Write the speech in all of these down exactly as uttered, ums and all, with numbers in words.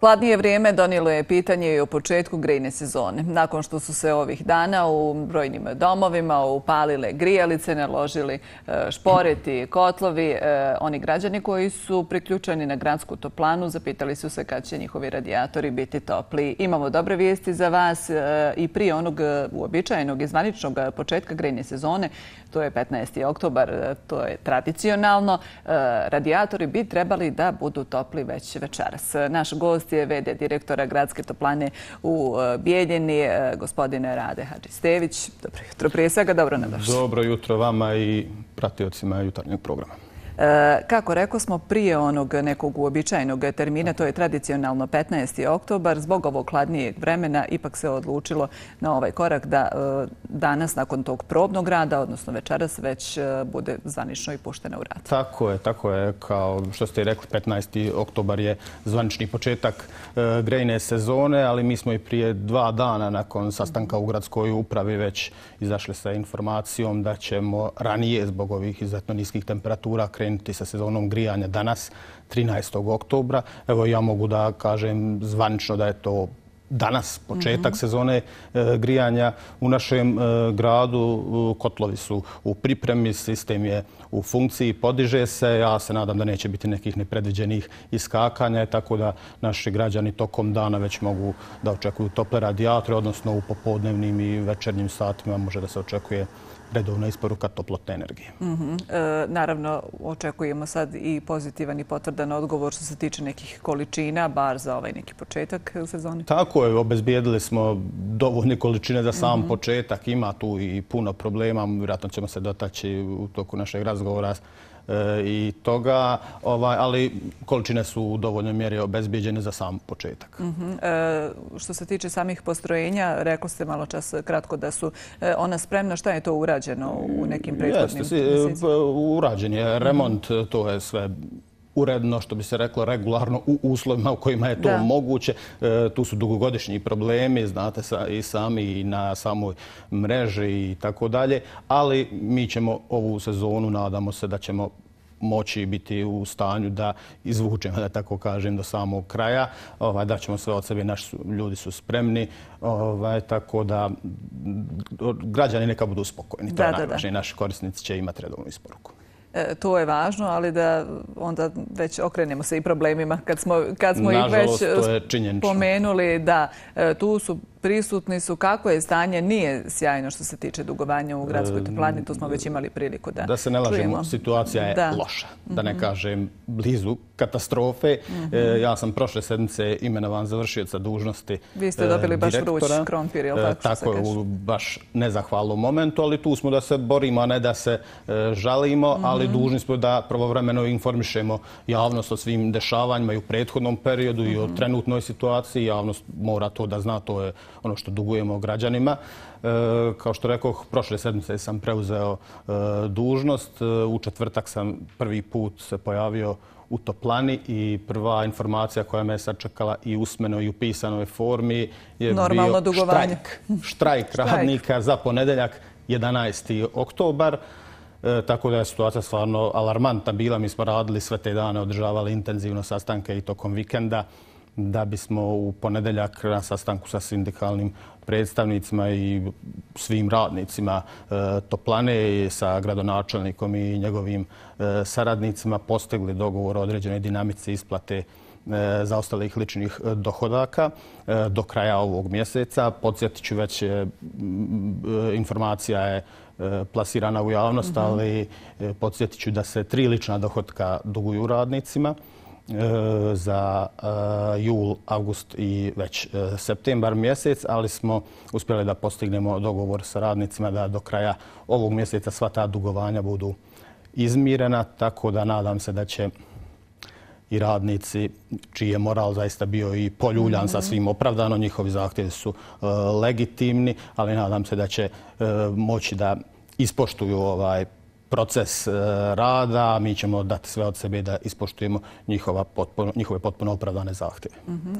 Hladnije vrijeme donijelo je pitanje i o početku grejne sezone. Nakon što su se ovih dana u brojnim domovima upalile grijalice, naložili šporeti, kotlovi, oni građani koji su priključeni na gradsku toplanu zapitali su se kad će njihovi radijatori biti topli. Imamo dobre vijesti za vas i prije onog uobičajenog i zvaničnog početka grejne sezone, to je petnaesti oktobar, to je tradicionalno, radijatori bi trebali da budu topli već večeras. Naš gost je v d direktora Gradske toplane u Bijeljini, gospodine Rade Hadži Stević. Dobro jutro prije svega, dobro nam došli. Dobro jutro vama i pratiocima jutarnjeg programa. Kako rekao smo, prije onog nekog uobičajnog termina, to je tradicionalno petnaesti oktobar, zbog ovog hladnijeg vremena ipak se odlučilo na ovaj korak da danas nakon tog probnog rada, odnosno večeras, već bude zvanično i puštena u rad. Tako je, tako je. Kao što ste rekli, petnaesti oktobar je zvanični početak grejne sezone, ali mi smo i prije dva dana nakon sastanka u gradskoj upravi već izašli sa informacijom da ćemo ranije zbog ovih izuzetno niskih temperatura krenuti sa sezonom grijanja danas, trinaestog oktobra. Evo, ja mogu da kažem zvanično da je to danas početak sezone grijanja u našem gradu. Kotlovi su u pripremi, sistem je u funkciji, podiže se. Ja se nadam da neće biti nekih nepredviđenih iskakanja, tako da naši građani tokom dana već mogu da očekuju tople radijatore, odnosno u popodnevnim i večernjim satima može da se očekuje redovna isporuka toplotne energije. Naravno, očekujemo sad i pozitivan i potvrdan odgovor što se tiče nekih količina, bar za ovaj neki početak sezone. Tako je, obezbijedili smo dovoljne količine za sam početak. Ima tu i puno problema, vjerojatno ćemo se dotaći u toku našeg razgovora i toga, ali količine su u dovoljnoj mjeri obezbijeđene za sam početak. Što se tiče samih postrojenja, rekli ste malo čas kratko da su ona spremna. Šta je to urađeno u nekim prethodnim mjesecima? Urađen je remont, to je sve uredno, što bi se reklo, regularno u uslovima u kojima je to moguće. Tu su dugogodišnji problemi, znate i sami, i na samoj mreži i tako dalje, ali mi ćemo ovu sezonu, nadamo se da ćemo moći biti u stanju da izvučemo, da tako kažem, do samog kraja. Da ćemo sve od sebe, naši ljudi su spremni, tako da građani neka budu spokojni. To je najvažnije, naši korisnici će imati redovnu isporuku. To je važno, ali da onda već okrenemo se i problemima kad smo, kad smo ih već pomenuli. Da, tu su prisutni su. Kako je stanje? Nije sjajno što se tiče dugovanja u gradskoj toplani. Tu smo već imali priliku da čujemo. Da se ne lažemo, situacija je loša. Da ne kažem blizu katastrofe. Ja sam prošle sedmice imenovan za vršioca dužnosti direktora. Vi ste dobili baš vruć krompir, je li tako što se kaže? Tako je, baš nezahvalno u momentu, ali tu smo da se borimo, a ne da se žalimo, ali dužni smo da pravovremeno informišemo javnost o svim dešavanjima i u prethodnom periodu i o trenutnoj situaciji. Javnost mora to da zna, to je ono što dugujemo građanima. Kao što rekoh, prošle sedmice sam preuzeo dužnost. U četvrtak sam prvi put se pojavio u toplani i prva informacija koja me je sačekala i usmeno i u pisanoj formi je bio štrajk. Štrajk radnika za ponedeljak jedanaesti oktobar. Tako da je situacija stvarno alarmantna bila. Mi smo radili sve te dane, održavali intenzivno sastanke i tokom vikenda, da bismo u ponedeljak na sastanku sa sindikalnim predstavnicima i svim radnicima toplane, sa gradonačelnikom i njegovim saradnicima postigli dogovor o određenoj dinamici isplate zaostalih ličnih dohodaka do kraja ovog mjeseca. Podsjetit ću, već informacija je plasirana u javnost, ali podsjetit ću da se tri lična dohotka duguju radnicima za jul, avgust i već septembar mjesec, ali smo uspjeli da postignemo dogovor sa radnicima da do kraja ovog mjeseca sva ta dugovanja budu izmirena, tako da nadam se da će i radnici, čiji je moral zaista bio i poljuljan, sa svim opravdano, njihovi zahtjevi su legitimni, ali nadam se da će moći da ispoštuju ovaj proces rada. Mi ćemo dati sve od sebe da ispoštujemo njihove potpuno opravdane zahtjeve.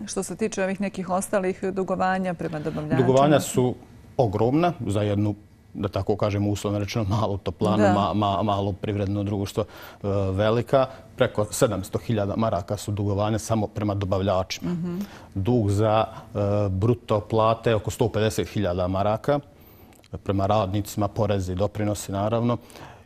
Što se tiče ovih nekih ostalih dugovanja prema dobavljačima? Dugovanja su ogromna za jednu da tako kažem, uslovno rečeno malo toplana, ma, ma, malo privredno društvo e, velika. Preko sedamsto hiljada maraka su dugovane samo prema dobavljačima. Mm-hmm. Dug za e, bruto plate oko sto pedeset hiljada maraka prema radnicima, porezi, doprinosi naravno.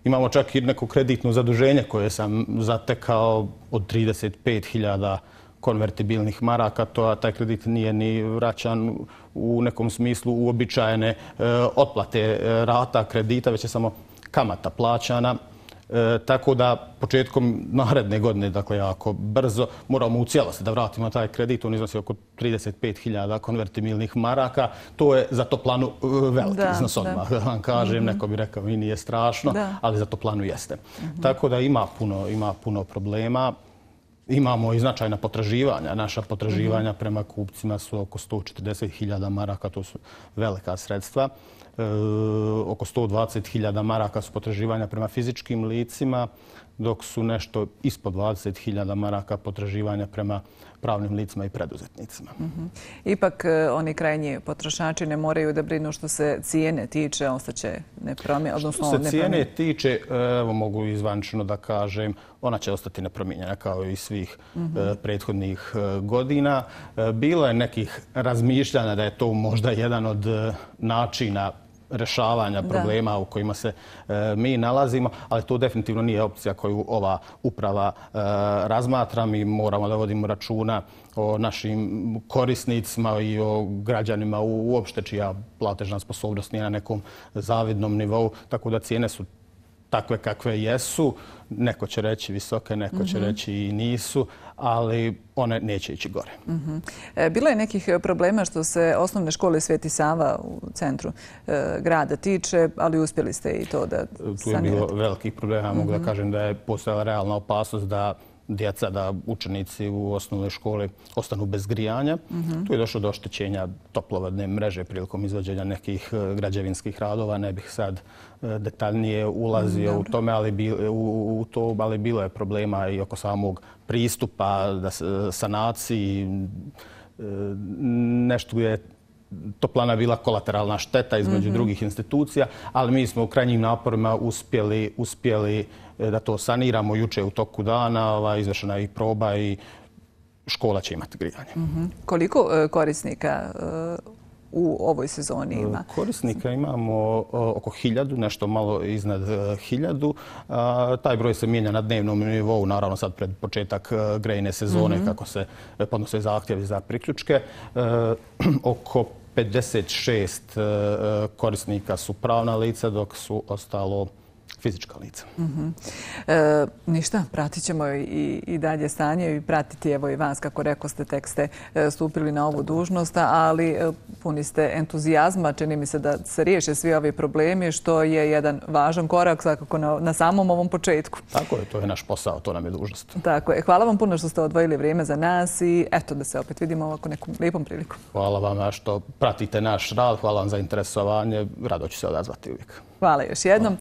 Imamo čak i neko kreditno zaduženje koje sam zatekao od trideset pet hiljada konvertibilnih maraka. To, taj kredit nije ni vraćan u nekom smislu uobičajene e, otplate e, rata kredita, već je samo kamata plaćana. E, tako da početkom naredne godine, dakle jako brzo, moramo u cijelosti da vratimo taj kredit. On iznosi oko trideset pet hiljada konvertibilnih maraka. To je za Toplanu veliki iznos odmah. Da vam kažem, mm-hmm. neko bi rekao i nije strašno, da. ali za Toplanu jeste. Mm-hmm. Tako da ima puno, ima puno problema. Imamo i značajna potraživanja. Naša potraživanja prema kupcima su oko sto četrdeset hiljada maraka, to su velika sredstva. E, oko sto dvadeset hiljada maraka su potraživanja prema fizičkim licima, dok su nešto ispod dvadeset hiljada maraka potraživanja prema pravnim licima i preduzetnicima. Mm-hmm. Ipak oni krajnji potrošači ne moraju da brinu što se cijene tiče, ostaće nepromijenjena, odnosno što se nepromijen... cijene tiče, evo mogu izvančno da kažem, ona će ostati nepromijenjena kao i svih mm-hmm. e, prethodnih e, godina. E, bilo je nekih razmišljanja da je to možda jedan od e, načina rešavanja problema da. u kojima se e, mi nalazimo, ali to definitivno nije opcija koju ova uprava e, razmatra. Mi moramo da vodimo računa o našim korisnicima i o građanima uopšte čija platežna sposobnost nije na nekom zavidnom nivou, tako da cijene su takve kakve jesu. Neko će reći visoke, neko mm-hmm. će reći i nisu, ali one neće ići gore. Mm-hmm. E, bilo je nekih problema što se osnovne škole Sveti Sava u centru e, grada tiče, ali uspjeli ste i to da sanirate. Tu je bilo velikih problema. Mogu mm-hmm. da kažem da je postojala realna opasnost da djeca, da učenici u osnovnoj školi ostanu bez grijanja. Mm-hmm. Tu je došlo do oštećenja toplovodne mreže prilikom izvođenja nekih građevinskih radova. Ne bih sad detaljnije ulazio mm, u tome, ali bilo, u, u to, ali bilo je problema i oko samog pristupa, da, sanaciji, nešto je Toplana bila kolateralna šteta između mm-hmm. drugih institucija, ali mi smo u krajnjim naporima uspjeli, uspjeli da to saniramo. Juče u toku dana ova, izvršena je i proba i škola će imati grijanje. Mm-hmm. Koliko e, korisnika e, u ovoj sezoni ima? Korisnika imamo oko hiljadu, nešto malo iznad hiljadu. A, taj broj se mijenja na dnevnom nivou, naravno sad pred početak grejne sezone, mm-hmm. kako se podnose zahtjevi za priključke. E, oko pedeset šest korisnika su pravna lica, dok su ostalo fizička lica. Uh-huh. E, ništa, pratit ćemo i, i dalje stanje i pratiti evo i vas, kako rekao ste, tek ste stupili na ovu dužnost, ali puni ste entuzijazma, čini mi se da se riješe svi ovi problemi, što je jedan važan korak svakako na, na samom ovom početku. Tako je, to je naš posao, to nam je dužnost. Tako je, hvala vam puno što ste odvojili vrijeme za nas i eto da se opet vidimo ovako nekom lijepom prilikom. Hvala vam što pratite naš rad, hvala vam za interesovanje, rado ću se odazvati uvijek. Hvala još jednom.